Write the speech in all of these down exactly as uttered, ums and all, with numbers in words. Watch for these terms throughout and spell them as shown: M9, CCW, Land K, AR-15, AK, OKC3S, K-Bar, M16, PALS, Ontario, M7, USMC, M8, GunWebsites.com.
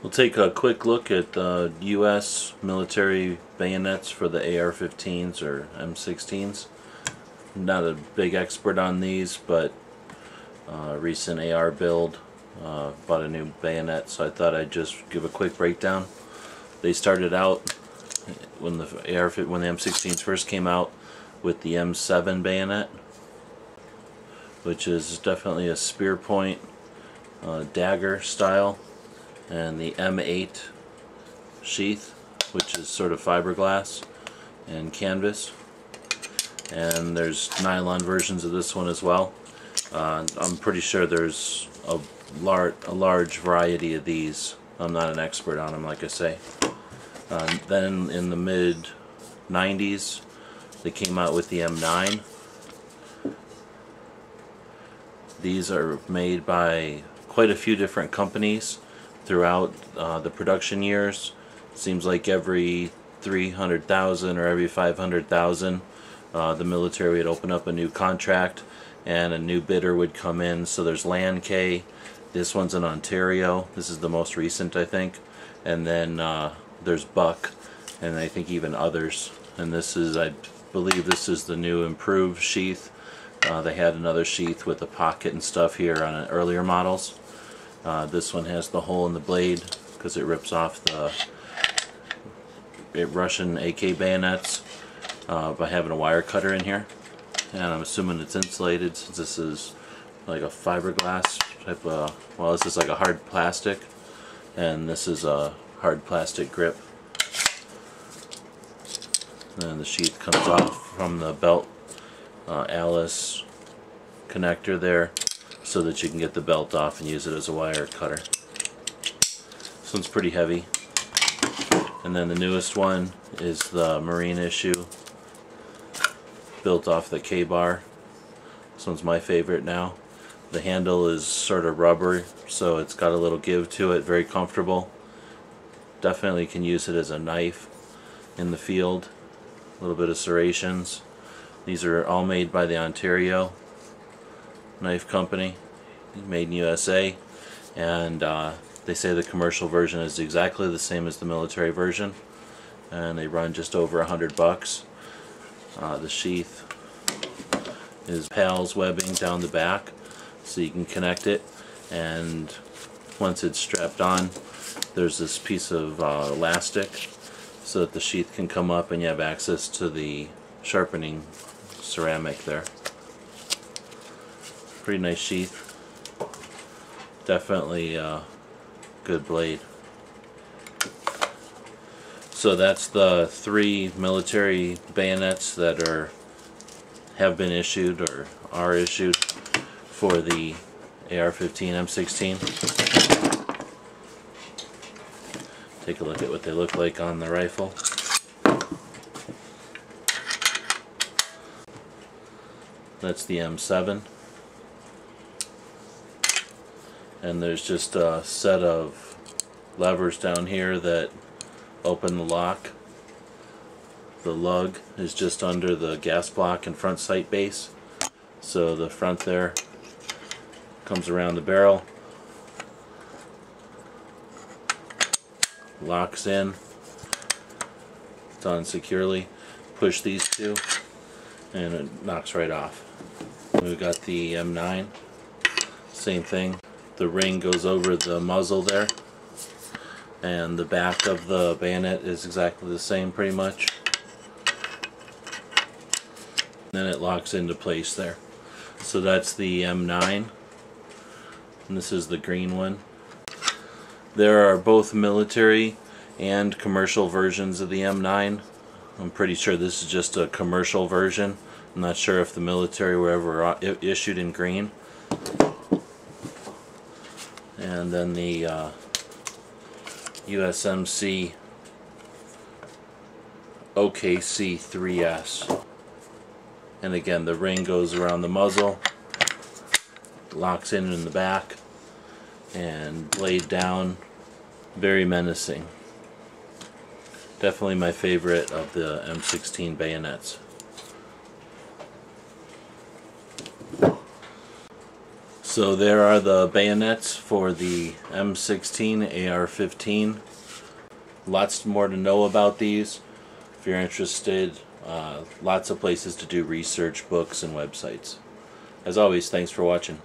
We'll take a quick look at uh, U S military bayonets for the A R fifteens or M sixteens. I'm not a big expert on these, but uh, recent A R build uh, bought a new bayonet, so I thought I'd just give a quick breakdown. They started out when the A R when the M sixteens first came out with the M seven bayonet, which is definitely a spear point uh, dagger style, and the M eight sheath, which is sort of fiberglass and canvas, and there's nylon versions of this one as well. uh, I'm pretty sure there's a, lar a large variety of these. I'm not an expert on them, like I say. Uh, then in the mid nineties they came out with the M nine. These are made by quite a few different companies throughout uh, the production years. Seems like every three hundred thousand or every five hundred thousand uh, the military would open up a new contract and a new bidder would come in. So there's Land K, this one's in Ontario, this is the most recent I think, and then uh, there's Buck, and I think even others, and this is, I believe this is the new improved sheath. Uh, they had another sheath with a pocket and stuff here on earlier models. Uh, this one has the hole in the blade because it rips off the Russian A K bayonets uh, by having a wire cutter in here, and I'm assuming it's insulated since this is like a fiberglass type of, well, this is like a hard plastic, and this is a hard plastic grip, and the sheath comes off from the belt uh, Alice connector there, so that you can get the belt off and use it as a wire cutter. This one's pretty heavy. And then the newest one is the Marine issue, built off the K-Bar. This one's my favorite now. The handle is sort of rubber, so it's got a little give to it, very comfortable. Definitely can use it as a knife in the field. A little bit of serrations. These are all made by the Ontario knife company, made in U S A, and uh, they say the commercial version is exactly the same as the military version, and they run just over a hundred bucks. Uh, the sheath is PALS webbing down the back, so you can connect it, and once it's strapped on there's this piece of uh, elastic so that the sheath can come up and you have access to the sharpening ceramic there. Pretty nice sheath, definitely uh, good blade. So that's the three military bayonets that are have been issued or are issued for the A R fifteen M sixteen. Take a look at what they look like on the rifle. That's the M seven. And there's just a set of levers down here that open the lock. The lug is just under the gas block and front sight base, so the front there comes around the barrel, locks in, it's on securely, push these two and it knocks right off. We've got the M nine, same thing. The ring goes over the muzzle there, and the back of the bayonet is exactly the same pretty much. Then it locks into place there. So that's the M nine, and this is the green one. There are both military and commercial versions of the M nine. I'm pretty sure this is just a commercial version. I'm not sure if the military were ever issued in green. And then the uh, U S M C O K C three S, and again the ring goes around the muzzle, locks in in the back, and blade down. Very menacing. Definitely my favorite of the M sixteen bayonets. So there are the bayonets for the M sixteen, A R fifteen. Lots more to know about these if you're interested. Uh, lots of places to do research, books, and websites. As always, thanks for watching.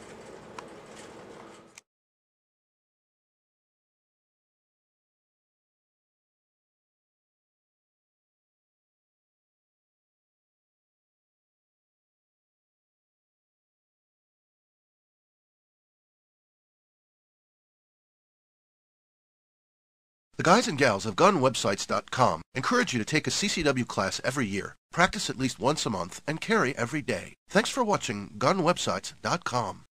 The guys and gals of Gun Websites dot com encourage you to take a C C W class every year, practice at least once a month, and carry every day. Thanks for watching Gun Websites dot com.